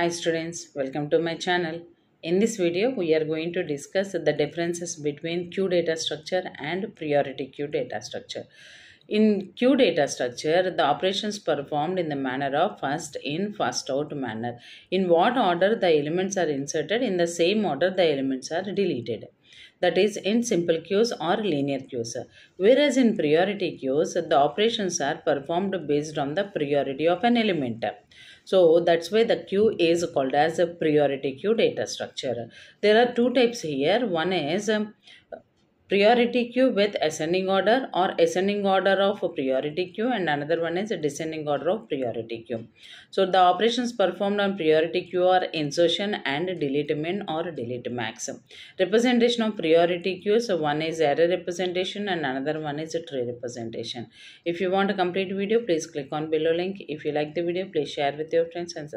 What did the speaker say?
Hi students, welcome to my channel. In this video, we are going to discuss the differences between queue data structure and priority queue data structure. In queue data structure, the operations performed in the manner of first in, first out manner. In what order the elements are inserted, in the same order the elements are deleted. That is in simple queues or linear queues. Whereas in priority queues, the operations are performed based on the priority of an element. So that's why the queue is called as a priority queue data structure. There are two types here. One is priority queue with ascending order or ascending order of priority queue, and another one is descending order of priority queue. So the operations performed on priority queue are insertion and delete min or delete max. Representation of priority queue, so one is array representation and another one is tree representation. If you want a complete video, please click on below link. If you like the video, please share with your friends and subscribe.